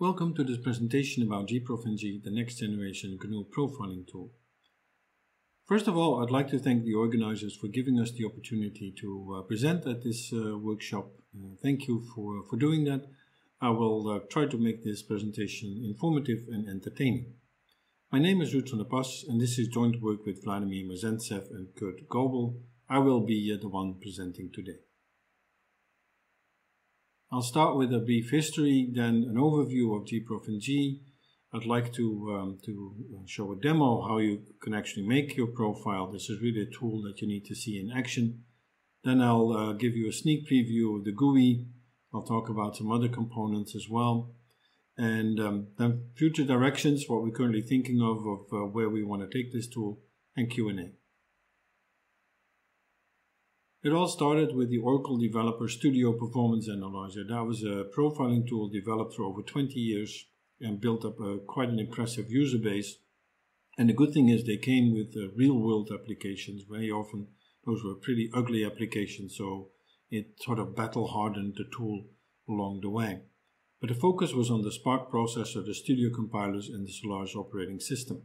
Welcome to this presentation about gprofng, the next generation GNU profiling tool. First of all, I'd like to thank the organizers for giving us the opportunity to present at this workshop. Thank you for doing that. I will try to make this presentation informative and entertaining. My name is Ruud van der Pas, and this is joint work with Vladimir Mazentsev and Kurt Göbel. I will be the one presenting today. I'll start with a brief history, then an overview of gprofng. I'd like to show a demo how you can actually make your profile. This is really a tool that you need to see in action. Then I'll give you a sneak preview of the GUI. I'll talk about some other components as well. And then future directions, what we're currently thinking of where we want to take this tool, and Q&A. It all started with the Oracle Developer Studio Performance Analyzer. That was a profiling tool developed for over 20 years and built up quite an impressive user base. And the good thing is they came with real-world applications. Very often those were pretty ugly applications, so it sort of battle-hardened the tool along the way. But the focus was on the SPARC processor, the Studio compilers, and the Solaris operating system.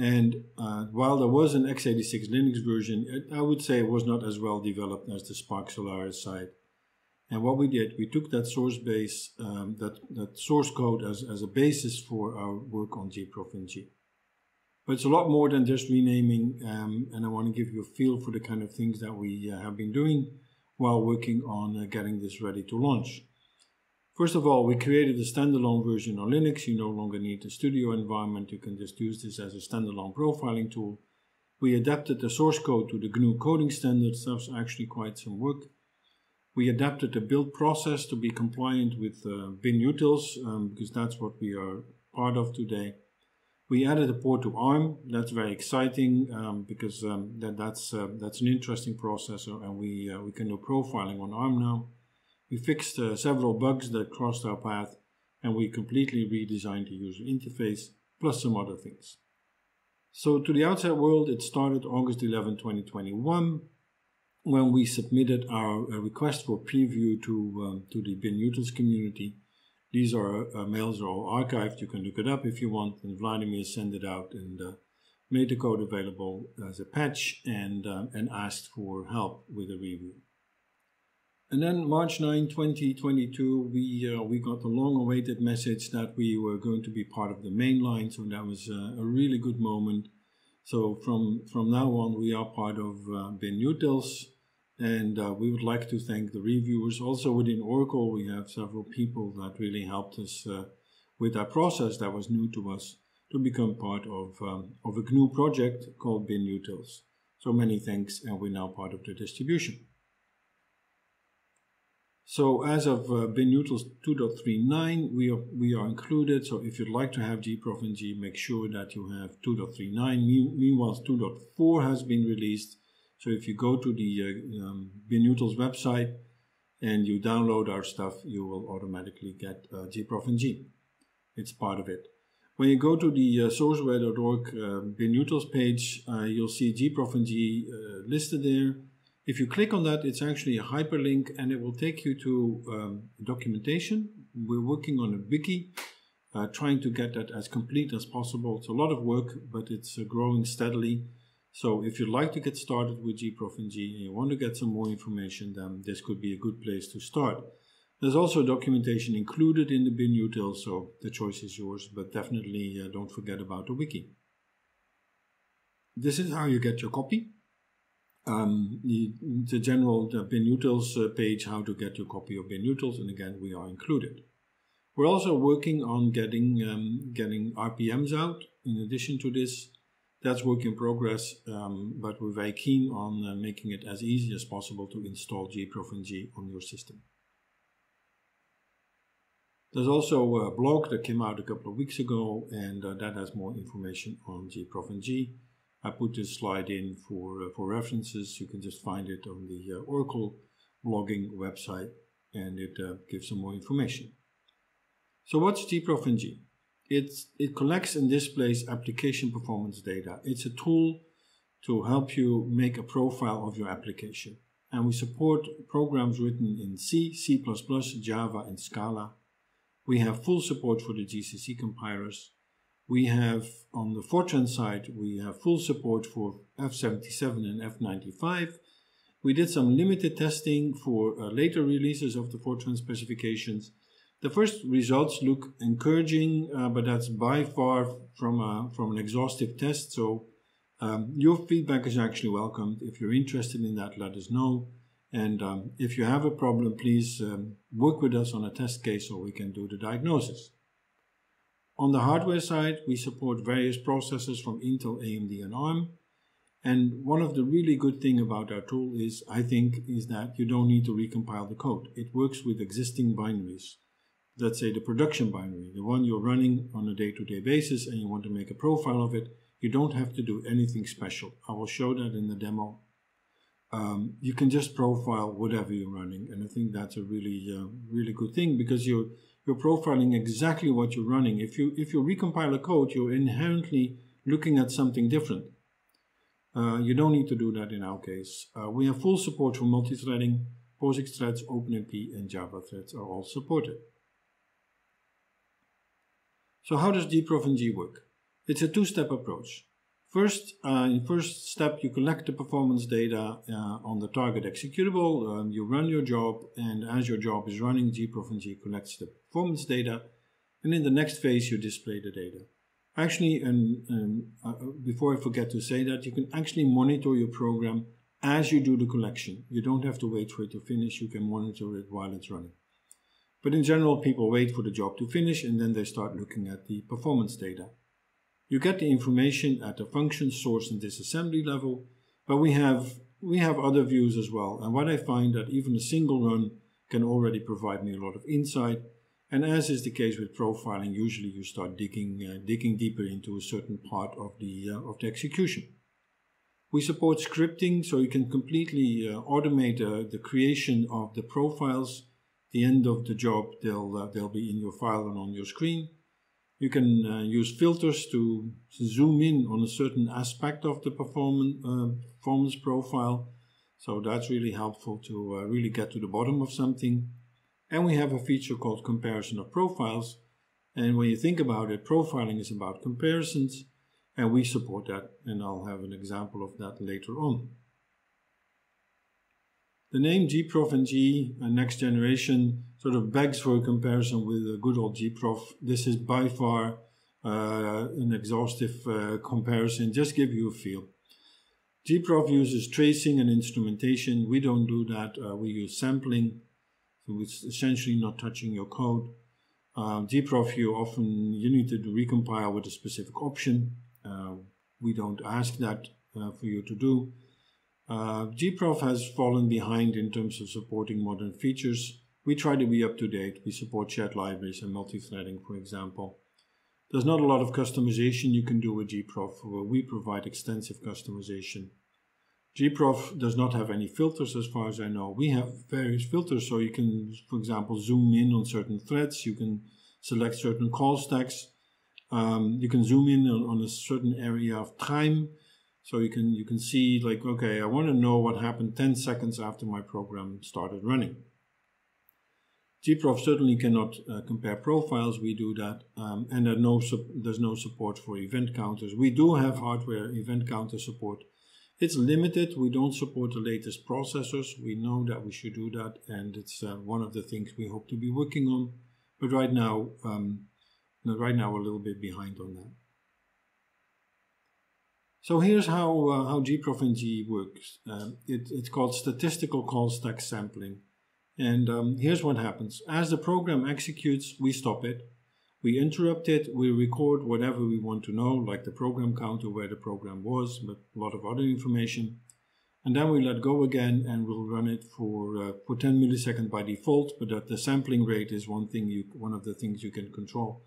And while there was an x86 Linux version, I would say it was not as well developed as the SPARC Solaris side. And what we did, we took that source base, that source code as a basis for our work on gprofng. But it's a lot more than just renaming, and I want to give you a feel for the kind of things that we have been doing while working on getting this ready to launch. First of all, we created a standalone version on Linux. You no longer need a studio environment. You can just use this as a standalone profiling tool. We adapted the source code to the GNU coding standards. That was actually quite some work. We adapted the build process to be compliant with Binutils, because that's what we are part of today. We added a port to ARM. That's very exciting because that's an interesting processor, and we can do profiling on ARM now. We fixed several bugs that crossed our path, and we completely redesigned the user interface, plus some other things. So to the outside world, it started August 11, 2021, when we submitted our request for preview to the Binutils community. These are mails are all archived. You can look it up if you want, and Vladimir sent it out and made the code available as a patch and asked for help with a review. And then March 9, 2022, we got the long-awaited message that we were going to be part of the mainline, so that was a really good moment. So from now on, we are part of Binutils, and we would like to thank the reviewers. Also within Oracle, we have several people that really helped us with our process that was new to us to become part of a GNU project called Binutils. So many thanks, and we're now part of the distribution. So as of Binutils 2.39, we are included. So if you'd like to have gprofng, make sure that you have 2.39. Meanwhile, 2.4 has been released. So if you go to the Binutils website and you download our stuff, you will automatically get gprofng. It's part of it. When you go to the sourceware.org Binutils page, you'll see gprofng listed there. If you click on that, it's actually a hyperlink, and it will take you to documentation. We're working on a wiki, trying to get that as complete as possible. It's a lot of work, but it's growing steadily. So if you'd like to get started with gprofng and you want to get some more information, then this could be a good place to start. There's also documentation included in the Binutils, so the choice is yours, but definitely don't forget about the wiki. This is how you get your copy. The general Binutils page, how to get your copy of Binutils, and again, we are included. We're also working on getting RPMs out in addition to this. That's work in progress, but we're very keen on making it as easy as possible to install gprofng on your system. There's also a blog that came out a couple of weeks ago, and that has more information on gprofng. I put this slide in for references. You can just find it on the Oracle blogging website, and it gives some more information. So what's gprofng? It collects and displays application performance data. It's a tool to help you make a profile of your application. And we support programs written in C, C++, Java, and Scala. We have full support for the GCC compilers. We have, on the Fortran side, we have full support for F77 and F95. We did some limited testing for later releases of the Fortran specifications. The first results look encouraging, but that's by far from an exhaustive test. So your feedback is actually welcomed. If you're interested in that, let us know. And if you have a problem, please work with us on a test case so we can do the diagnosis. On the hardware side, we support various processors from Intel, AMD, and ARM. And one of the really good things about our tool is, I think, is that you don't need to recompile the code. It works with existing binaries. Let's say the production binary, the one you're running on a day-to-day basis and you want to make a profile of it. You don't have to do anything special. I will show that in the demo. You can just profile whatever you're running, and I think that's a really, really good thing, because you're profiling exactly what you're running. If you recompile a code, you're inherently looking at something different. You don't need to do that in our case. We have full support for multi-threading. POSIX threads, OpenMP, and Java threads are all supported. So how does gprofng work? It's a two-step approach. First, in first step, you collect the performance data on the target executable. You run your job, and as your job is running, gprofng collects the performance data. And in the next phase, you display the data. Actually, before I forget to say that, you can actually monitor your program as you do the collection. You don't have to wait for it to finish. You can monitor it while it's running. But in general, people wait for the job to finish, and then they start looking at the performance data. You get the information at the function, source, and disassembly level, but we have other views as well. And what I find that even a single run can already provide me a lot of insight. And as is the case with profiling, usually you start digging deeper into a certain part of the execution. We support scripting, so you can completely automate the creation of the profiles. The end of the job, they'll be in your file and on your screen. You can use filters to zoom in on a certain aspect of the performance profile. So that's really helpful to really get to the bottom of something. And we have a feature called comparison of profiles. And when you think about it, profiling is about comparisons, and we support that. And I'll have an example of that later on. The name gprofng, next generation, sort of begs for a comparison with a good old gprof. This is by far an exhaustive comparison. Just give you a feel. Gprof uses tracing and instrumentation. We don't do that. We use sampling, so it's essentially not touching your code. Gprof, you need to recompile with a specific option. We don't ask that for you to do. gprof has fallen behind in terms of supporting modern features. We try to be up to date. We support shared libraries and multi-threading, for example. There's not a lot of customization you can do with gprof. We provide extensive customization. gprof does not have any filters as far as I know. We have various filters, so you can, for example, zoom in on certain threads. You can select certain call stacks. You can zoom in on a certain area of time. So you can see, like, okay, I want to know what happened 10 seconds after my program started running. gprof certainly cannot compare profiles. We do that, and there's no support for event counters. We do have hardware event counter support. It's limited. We don't support the latest processors. We know that we should do that, and it's one of the things we hope to be working on. But right now we're a little bit behind on that. So here's how gprofng works. It's called statistical call stack sampling. And here's what happens. As the program executes, we stop it. We interrupt it. We record whatever we want to know, like the program counter, where the program was, but a lot of other information. And then we let go again, and we'll run it for 10 milliseconds by default, but that the sampling rate is one of the things you can control.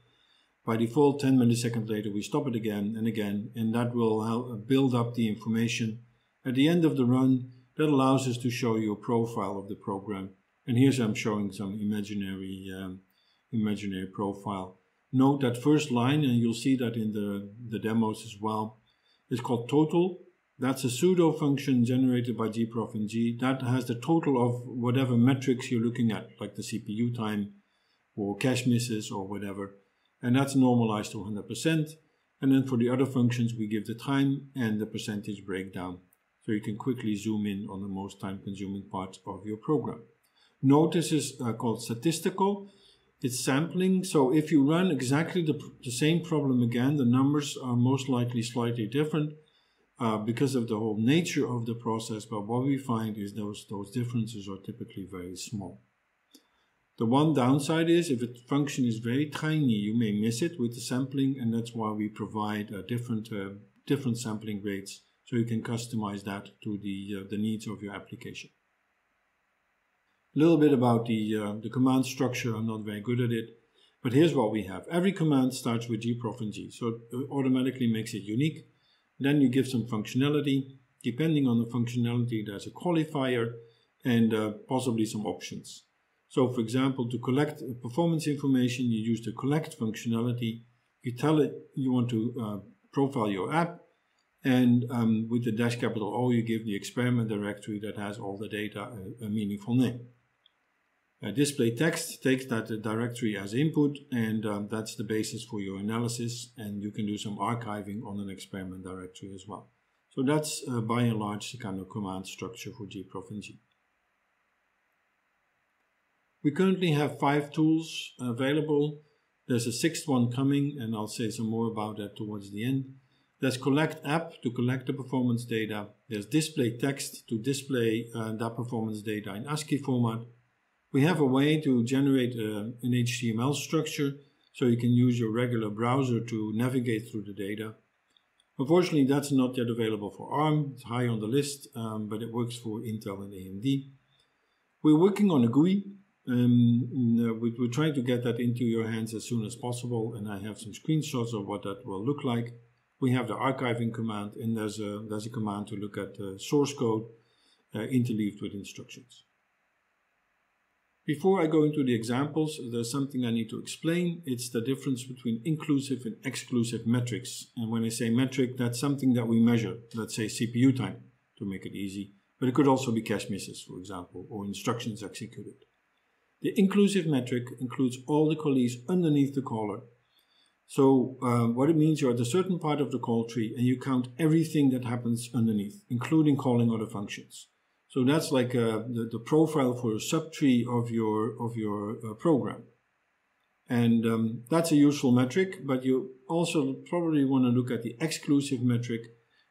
By default, 10 milliseconds later, we stop it again and again, and that will help build up the information. At the end of the run, that allows us to show you a profile of the program. And here's I'm showing some imaginary profile. Note that first line, and you'll see that in the demos as well, is called total. That's a pseudo function generated by gprofng that has the total of whatever metrics you're looking at, like the CPU time, or cache misses or whatever. And that's normalized to 100%. And then for the other functions, we give the time and the percentage breakdown. So you can quickly zoom in on the most time-consuming parts of your program. Note this is called statistical. It's sampling, so if you run exactly the same problem again, the numbers are most likely slightly different because of the whole nature of the process, but what we find is those differences are typically very small. The one downside is if a function is very tiny, you may miss it with the sampling, and that's why we provide different sampling rates, so you can customize that to the needs of your application. A little bit about the command structure. I'm not very good at it, but here's what we have. Every command starts with gprofng, so it automatically makes it unique. Then you give some functionality. Depending on the functionality, there's a qualifier and possibly some options. So for example, to collect performance information, you use the collect functionality. You tell it you want to profile your app, and with the --O, you give the experiment directory that has all the data a meaningful name. Display text takes that directory as input, and that's the basis for your analysis, and you can do some archiving on an experiment directory as well. So that's by and large the kind of command structure for gprofng. We currently have 5 tools available. There's a 6th one coming, and I'll say some more about that towards the end. There's collect app to collect the performance data. There's display text to display that performance data in ASCII format. We have a way to generate an HTML structure, so you can use your regular browser to navigate through the data. Unfortunately, that's not yet available for ARM. It's high on the list, but it works for Intel and AMD. We're working on a GUI. We're trying to get that into your hands as soon as possible, and I have some screenshots of what that will look like. We have the archiving command, and there's a command to look at source code interleaved with instructions. Before I go into the examples, there's something I need to explain. It's the difference between inclusive and exclusive metrics. And when I say metric, that's something that we measure. Let's say CPU time, to make it easy. But it could also be cache misses, for example, or instructions executed. The inclusive metric includes all the callees underneath the caller. So what it means, you're at a certain part of the call tree and you count everything that happens underneath, including calling other functions. So that's like the profile for a subtree of your program. And that's a useful metric, but you also probably want to look at the exclusive metric,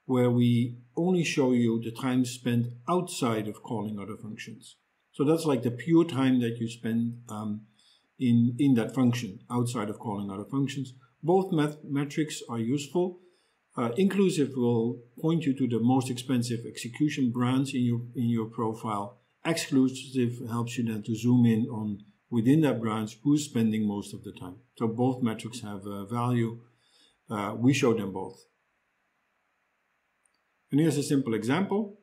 where we only show you the time spent outside of calling other functions. So that's like the pure time that you spend in that function, outside of calling other functions. Both metrics are useful. Inclusive will point you to the most expensive execution branch in your profile. Exclusive helps you then to zoom in on, within that branch, who's spending most of the time. So both metrics have value. We show them both. And here's a simple example.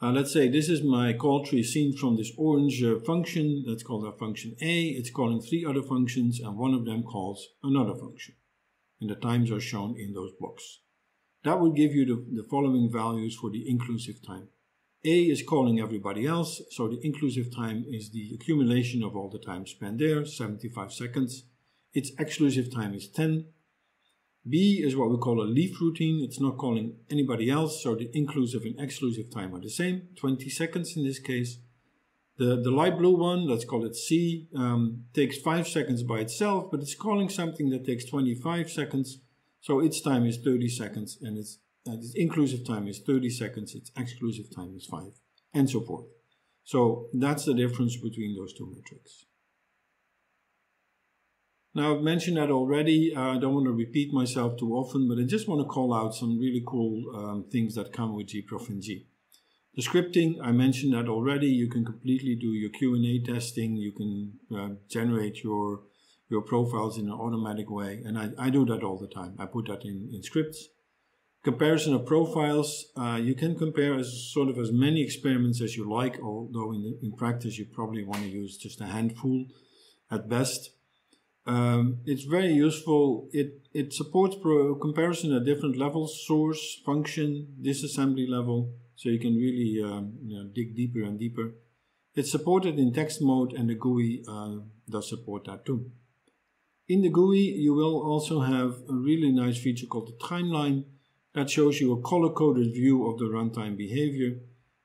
Let's say this is my call tree seen from this orange function. Let's call that function A. It's calling 3 other functions, and one of them calls another function. And the times are shown in those blocks. That would give you the following values for the inclusive time. A is calling everybody else, so the inclusive time is the accumulation of all the time spent there, 75 seconds. Its exclusive time is 10. B is what we call a leaf routine. It's not calling anybody else, so the inclusive and exclusive time are the same, 20 seconds in this case. The light blue one, let's call it C, takes 5 seconds by itself, but it's calling something that takes 25 seconds. So its time is 30 seconds, and its inclusive time is 30 seconds, its exclusive time is 5, and so forth. So that's the difference between those two metrics. Now, I've mentioned that already. I don't want to repeat myself too often, but I just want to call out some really cool things that come with gprofng. The scripting, I mentioned that already. You can completely do your Q&A testing. You can generate your profiles in an automatic way. And I do that all the time. I put that in scripts. Comparison of profiles. You can compare as many experiments as you like, although in practice you probably want to use just a handful at best. It's very useful. It supports comparison at different levels: source, function, disassembly level. So you can really dig deeper and deeper. It's supported in text mode, and the GUI does support that too. In the GUI, you will also have a really nice feature called the timeline that shows you a color-coded view of the runtime behavior.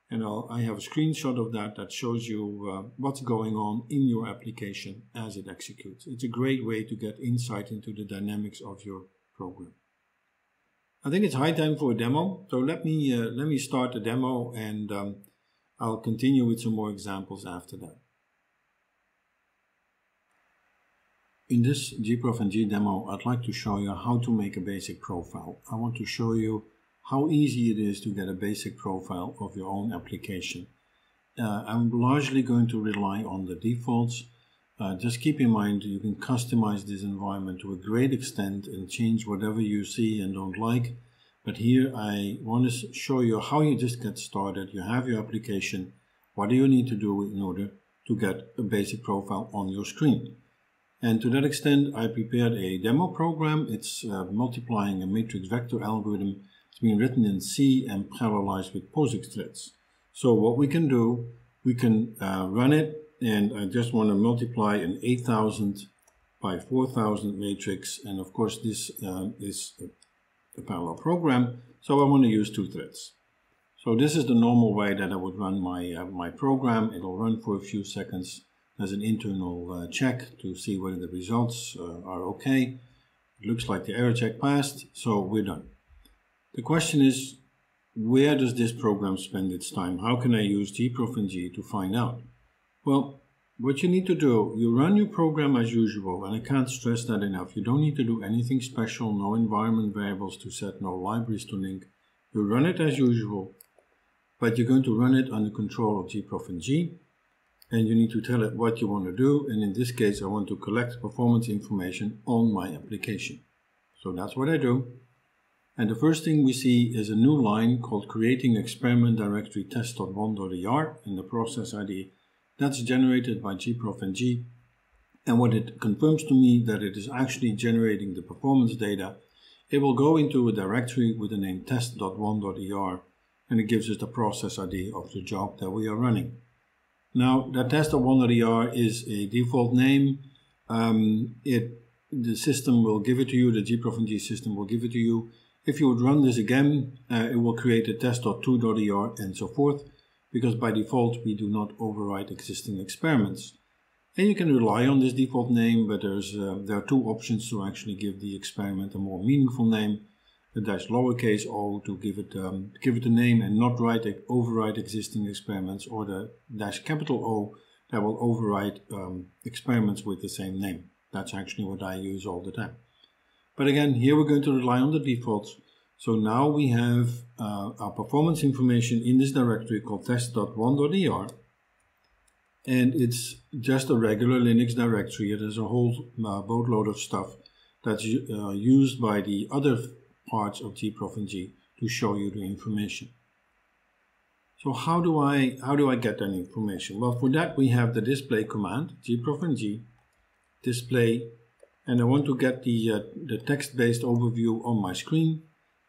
And I have a screenshot of that shows you what's going on in your application as it executes. It's a great way to get insight into the dynamics of your program. I think it's high time for a demo. So let me start the demo, and I'll continue with some more examples after that. In this gprofng demo, I'd like to show you how to make a basic profile. I want to show you how easy it is to get a basic profile of your own application. I'm largely going to rely on the defaults. Just keep in mind, you can customize this environment to a great extent and change whatever you see and don't like. But here I want to show you how you just get started. You have your application. What do you need to do in order to get a basic profile on your screen? And to that extent, I prepared a demo program. It's multiplying a matrix vector algorithm. It's been written in C and parallelized with POSIX threads. So what we can do, we can run it, and I just want to multiply an 8,000 by 4,000 matrix, and of course this is a parallel program, so I want to use two threads. So this is the normal way that I would run my, my program. It'll run for a few seconds as an internal check to see whether the results are okay. It looks like the error check passed, so we're done. The question is, where does this program spend its time? How can I use gprofng to find out? Well, what you need to do, you run your program as usual, and I can't stress that enough. You don't need to do anything special, no environment variables to set, no libraries to link. You run it as usual, but you're going to run it under control of gprofng, and you need to tell it what you want to do, and in this case, I want to collect performance information on my application. So that's what I do. And the first thing we see is a new line called creating experiment directory test.1.er in the process ID. That's generated by gprofng. And what it confirms to me that it is actually generating the performance data. It will go into a directory with the name test.1.er, and it gives us the process ID of the job that we are running. Now, that test.1.er is a default name. The system will give it to you, the gprofng system will give it to you. If you would run this again, it will create a test.2.er and so forth, because by default we do not overwrite existing experiments. And you can rely on this default name, but there are two options to actually give the experiment a more meaningful name. A dash lowercase o to give it a name and not overwrite existing experiments, or the dash capital O that will overwrite experiments with the same name. That's actually what I use all the time. But again, here we're going to rely on the defaults. So now we have our performance information in this directory called test.1.er. And it's just a regular Linux directory. It has a whole boatload of stuff that's used by the other parts of gprofng to show you the information. So how do I get that information? Well, for that we have the display command, gprofng display. And I want to get the text-based overview on my screen.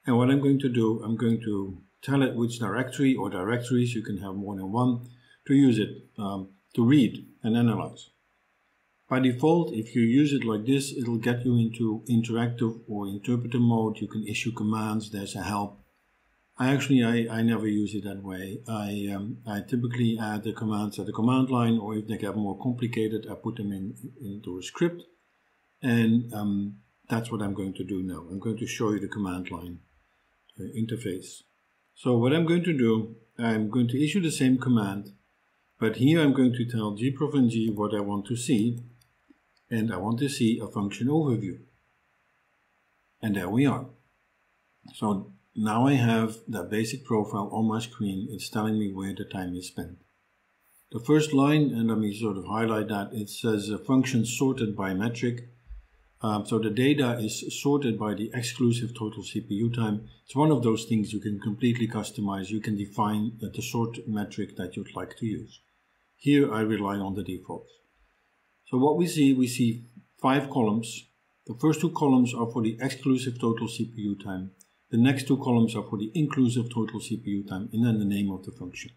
And what I'm going to do, I'm going to tell it which directory or directories, you can have more than one, to use it, to read and analyze. By default, if you use it like this, it'll get you into interactive or interpreter mode. You can issue commands, there's a help. I never use it that way. I typically add the commands at the command line, or if they get more complicated, I put them into a script. And that's what I'm going to do now. I'm going to show you the command line interface. So what I'm going to do, I'm going to issue the same command, but here I'm going to tell gprofng what I want to see, and I want to see a function overview. And there we are. So now I have that basic profile on my screen. It's telling me where the time is spent. The first line, and let me sort of highlight that, it says a function sorted by metric. So the data is sorted by the exclusive total CPU time. It's one of those things you can completely customize. You can define the sort metric that you'd like to use. Here I rely on the defaults. So what we see 5 columns. The first 2 columns are for the exclusive total CPU time. The next 2 columns are for the inclusive total CPU time, and then the name of the function.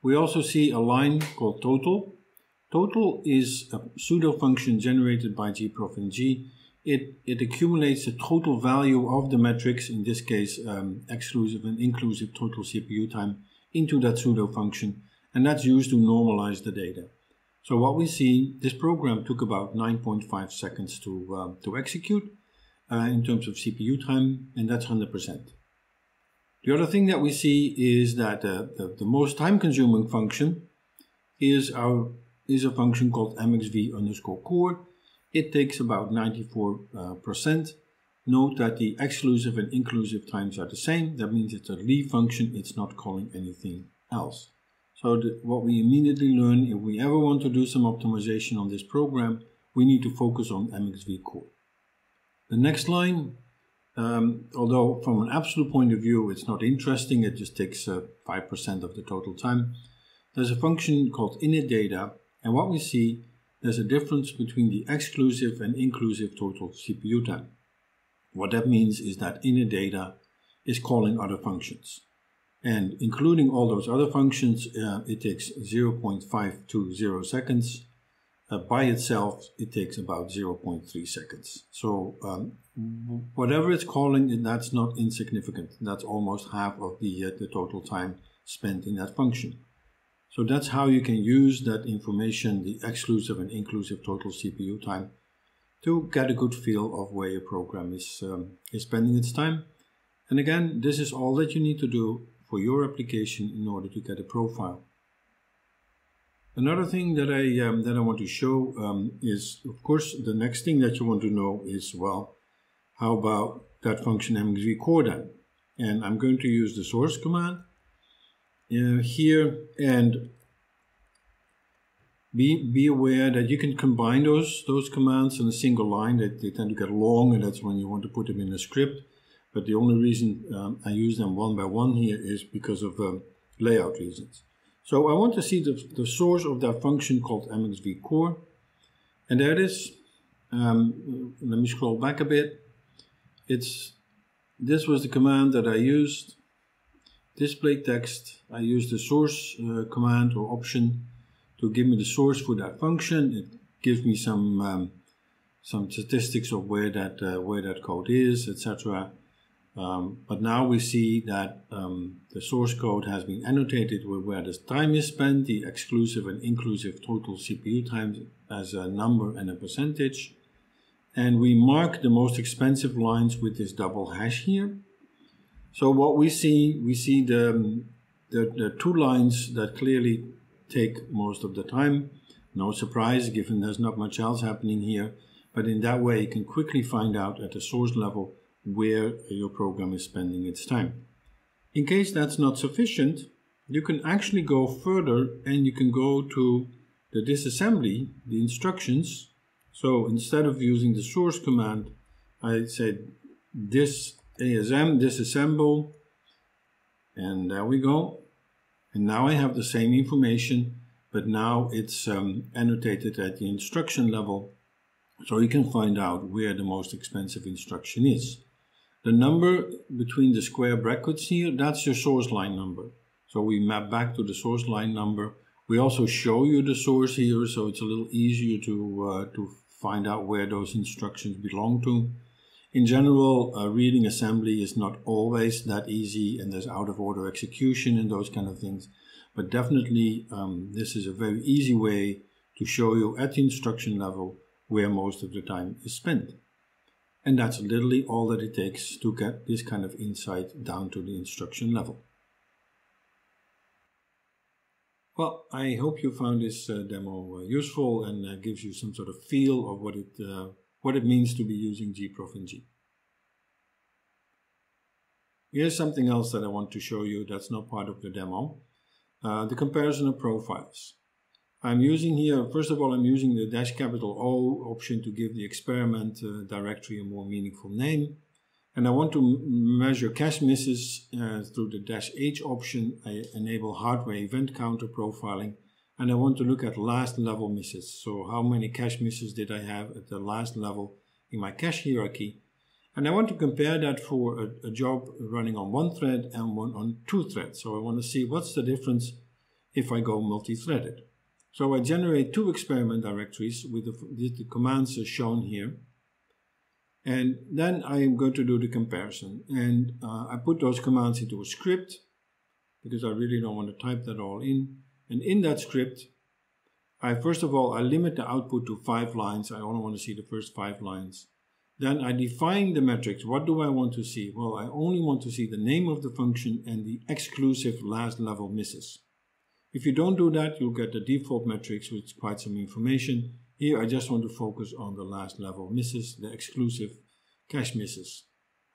We also see a line called total. Total is a pseudo function generated by gprofng. It accumulates the total value of the metrics, in this case exclusive and inclusive total CPU time, into that pseudo function, and that's used to normalize the data. So what we see, this program took about 9.5 seconds to execute in terms of CPU time, and that's 100%. The other thing that we see is that the most time-consuming function is a function called mxv_core. It takes about 94%. Note that the exclusive and inclusive times are the same. That means it's a leave function. It's not calling anything else. So what we immediately learn, if we ever want to do some optimization on this program, we need to focus on mxv_core. The next line, although from an absolute point of view, it's not interesting. It just takes 5% of the total time. There's a function called initData, and what we see, there's a difference between the exclusive and inclusive total CPU time. What that means is that initData is calling other functions. And including all those other functions, it takes 0.520 seconds. By itself, it takes about 0.3 seconds. So whatever it's calling, that's not insignificant. That's almost half of the total time spent in that function. So that's how you can use that information, the exclusive and inclusive total CPU time, to get a good feel of where your program is spending its time. And again, this is all that you need to do for your application in order to get a profile. Another thing that I want to show is, of course, the next thing that you want to know is, well, how about that function mxv_core then? And I'm going to use the source command here, and be aware that you can combine those commands in a single line. They tend to get long, and that's when you want to put them in a script. But the only reason I use them one by one here is because of layout reasons. So I want to see the source of that function called mxv_core. And there it is. Let me scroll back a bit. This was the command that I used. Display text. I used the source command or option to give me the source for that function. It gives me some statistics of where that code is, etc. But now we see that the source code has been annotated with where this time is spent, the exclusive and inclusive total CPU time as a number and a percentage. And we mark the most expensive lines with this double hash here. So what we see the two lines that clearly take most of the time. No surprise, given there's not much else happening here. But in that way, you can quickly find out at the source level where your program is spending its time. In case that's not sufficient, you can actually go further and you can go to the disassembly, the instructions. So instead of using the source command, I said asm disassemble, and there we go. And now I have the same information, but now it's annotated at the instruction level, so you can find out where the most expensive instruction is. The number between the square brackets here, that's your source line number. So we map back to the source line number. We also show you the source here, so it's a little easier to find out where those instructions belong to. In general, reading assembly is not always that easy, and there's out-of-order execution and those kind of things. But definitely, this is a very easy way to show you at the instruction level where most of the time is spent. And that's literally all that it takes to get this kind of insight down to the instruction level. Well, I hope you found this demo useful and gives you some sort of feel of what it means to be using gprofng. Here's something else that I want to show you that's not part of the demo. The comparison of profiles. I'm using here, first of all, I'm using the --O option to give the experiment directory a more meaningful name. And I want to measure cache misses through the -H option. I enable hardware event counter profiling. And I want to look at last level misses. So how many cache misses did I have at the last level in my cache hierarchy? And I want to compare that for a job running on one thread and one on two threads. So I want to see what's the difference if I go multi-threaded. So I generate two experiment directories with the commands as shown here. And then I am going to do the comparison. And I put those commands into a script, because I really don't want to type that all in. And in that script, first of all, I limit the output to 5 lines. I only want to see the first 5 lines. Then I define the metrics. What do I want to see? Well, I only want to see the name of the function and the exclusive last level misses. If you don't do that, you'll get the default metrics with quite some information. Here, I just want to focus on the last level misses, the exclusive cache misses.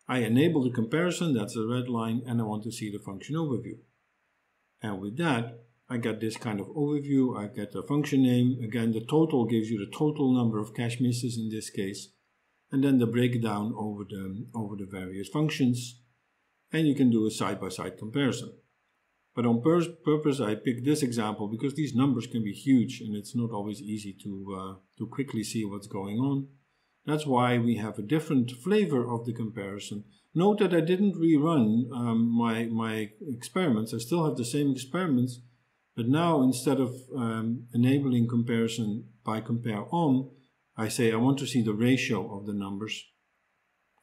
I enable the comparison, that's the red line, and I want to see the function overview. And with that, I get this kind of overview. I get the function name. Again, the total gives you the total number of cache misses in this case. And then the breakdown over the various functions. And you can do a side-by-side comparison. But on purpose, I picked this example because these numbers can be huge and it's not always easy to quickly see what's going on. That's why we have a different flavor of the comparison. Note that I didn't rerun my experiments. I still have the same experiments. But now, instead of enabling comparison by compare on, I say I want to see the ratio of the numbers.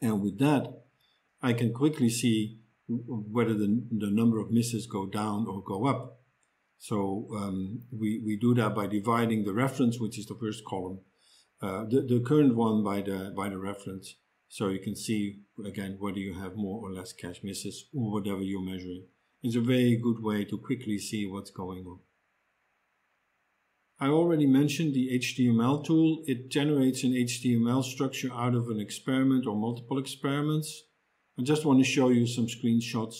And with that, I can quickly see whether the number of misses go down or go up. So we do that by dividing the reference, which is the first column, the current one by the reference. So you can see, again, whether you have more or less cache misses or whatever you're measuring. Is a very good way to quickly see what's going on. I already mentioned the HTML tool. It generates an HTML structure out of an experiment or multiple experiments. I just want to show you some screenshots.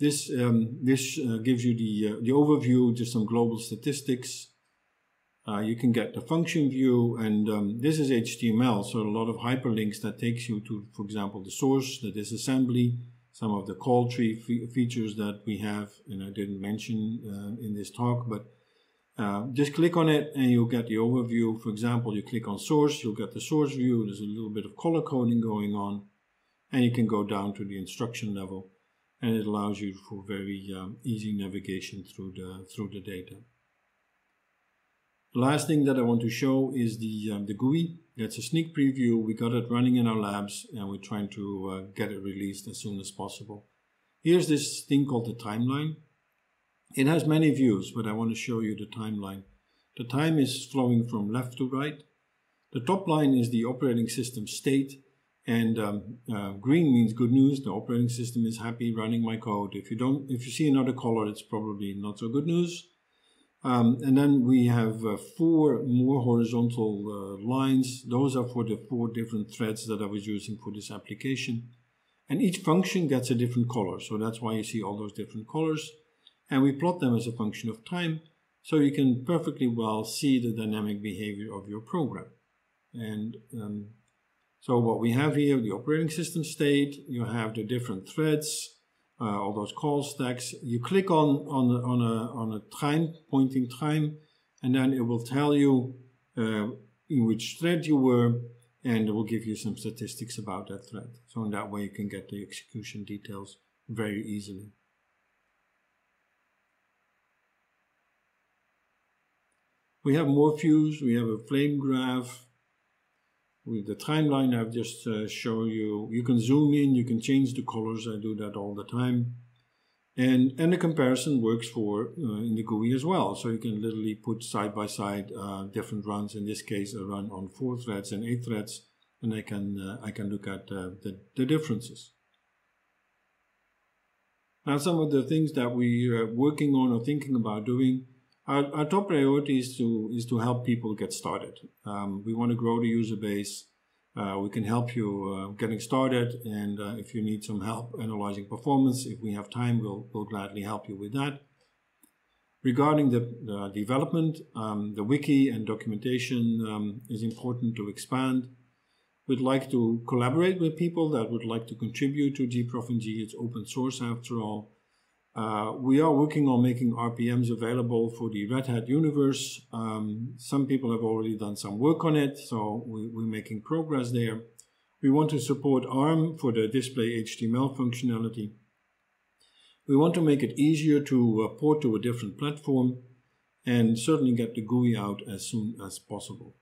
This, this gives you the overview, just some global statistics. You can get the function view, and this is HTML, so a lot of hyperlinks that takes you to, for example, the source, the disassembly, some of the call tree features that we have, and I didn't mention in this talk, but just click on it and you'll get the overview. For example, you click on source, you'll get the source view. There's a little bit of color coding going on, and you can go down to the instruction level, and it allows you for very easy navigation through the data. The last thing that I want to show is the GUI. That's a sneak preview. We got it running in our labs, and we're trying to get it released as soon as possible. Here's this thing called the timeline. It has many views, but I want to show you the timeline. The time is flowing from left to right. The top line is the operating system state, and green means good news. The operating system is happy running my code. If you see another color, it's probably not so good news. And then we have 4 more horizontal lines. Those are for the 4 different threads that I was using for this application. And each function gets a different color. So that's why you see all those different colors. And we plot them as a function of time. So you can perfectly well see the dynamic behavior of your program. And so what we have here, the operating system state, you have the different threads, all those call stacks. You click on a pointing time, and then it will tell you in which thread you were, and it will give you some statistics about that thread. So in that way, you can get the execution details very easily. We have more views. We have a flame graph. With the timeline I've just shown you, you can zoom in, you can change the colors. I do that all the time. And the comparison works for in the GUI as well. So you can literally put side by side different runs. In this case, a run on 4 threads and 8 threads, and I can look at the differences. Now, some of the things that we are working on or thinking about doing. Our top priority is to help people get started. We want to grow the user base. We can help you getting started, and if you need some help analyzing performance, if we have time, we'll gladly help you with that. Regarding the development, the wiki and documentation is important to expand. We'd like to collaborate with people that would like to contribute to gprofng. It's open source after all. We are working on making RPMs available for the Red Hat universe. Some people have already done some work on it, so we're making progress there. We want to support ARM for the display HTML functionality. We want to make it easier to port to a different platform. and certainly get the GUI out as soon as possible.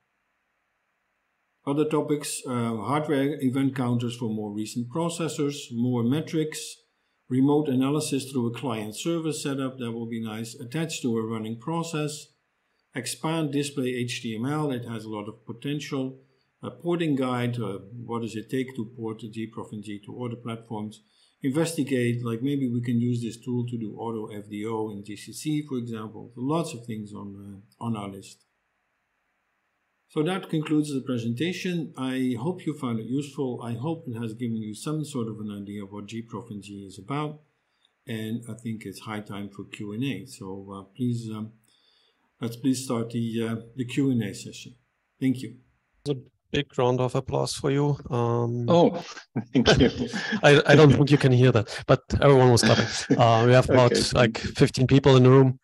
Other topics, hardware event counters for more recent processors, more metrics, remote analysis through a client server setup, that will be nice, attached to a running process, expand display HTML, it has a lot of potential, a porting guide, what does it take to port gprofng to other platforms, investigate, like maybe we can use this tool to do auto FDO in GCC, for example, lots of things on our list. So that concludes the presentation. I hope you found it useful. I hope it has given you some sort of an idea of what gprofng is about. And I think it's high time for Q&A. So let's please start the Q&A session. Thank you. A big round of applause for you. Oh, thank you. I don't think you can hear that, but everyone was clapping. We have about okay, like 15 people in the room.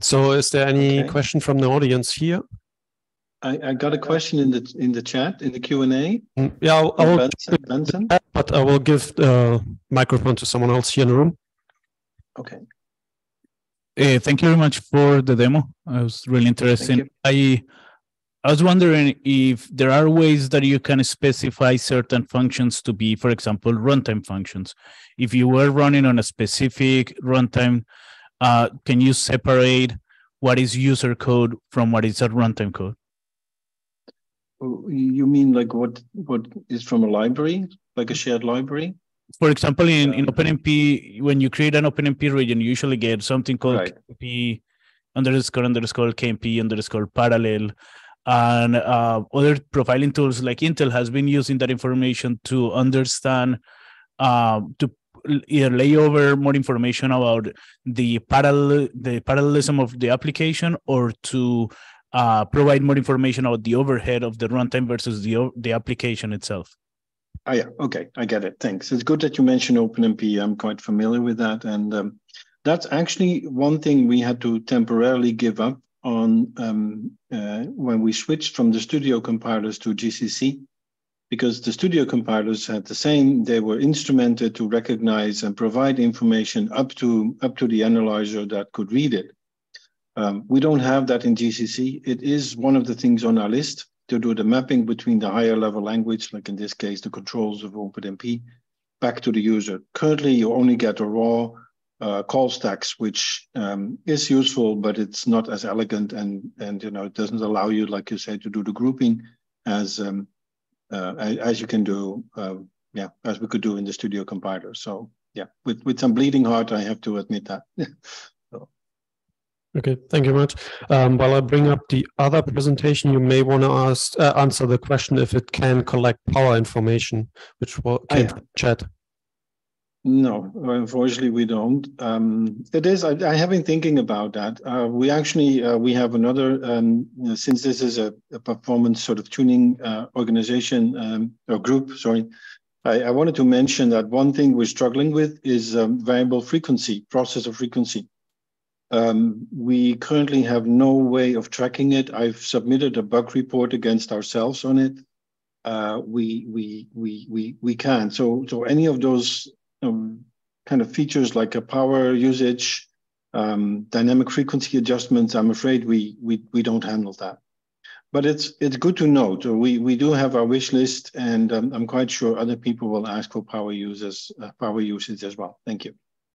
So is there any question from the audience here? I got a question in the chat, in the Q&A. Yeah, Benson. But I will give the microphone to someone else here in the room. Okay. Thank you very much for the demo. It was really interesting. I was wondering if there are ways that you can specify certain functions to be, for example, runtime functions. If you were running on a specific runtime, can you separate what is user code from what is a runtime code? You mean like what is from a library, like a shared library? For example, in OpenMP, when you create an OpenMP region, you usually get something called KMP _KMP _parallel. And other profiling tools like Intel has been using that information to understand, to either lay over more information about the parallelism of the application, or to provide more information about the overhead of the runtime versus the application itself. Oh, yeah. Okay, I get it. Thanks. It's good that you mentioned OpenMP. I'm quite familiar with that. And that's actually one thing we had to temporarily give up on when we switched from the studio compilers to GCC, because the studio compilers had the same. They were instrumented to recognize and provide information up to the analyzer that could read it. We don't have that in GCC. It is one of the things on our list to do the mapping between the higher level language, like in this case, the controls of OpenMP, back to the user. Currently, you only get a raw call stacks, which is useful, but it's not as elegant, and you know, it doesn't allow you, like you say, to do the grouping as you can do, as we could do in the studio compiler. So yeah, with some bleeding heart, I have to admit that. Okay, thank you very much. While I bring up the other presentation, you may want to answer the question if it can collect power information, which will came from chat. No, unfortunately, we don't. It is. I have been thinking about that. We actually we have another. Since this is a performance sort of tuning organization or group, sorry, I wanted to mention that one thing we're struggling with is variable frequency, processor frequency. We currently have no way of tracking it. I've submitted a bug report against ourselves on it. We can't. So any of those kind of features like a power usage, dynamic frequency adjustments, I'm afraid we don't handle that. But it's good to note. We do have our wish list, and I'm quite sure other people will ask for power usage as well. Thank you.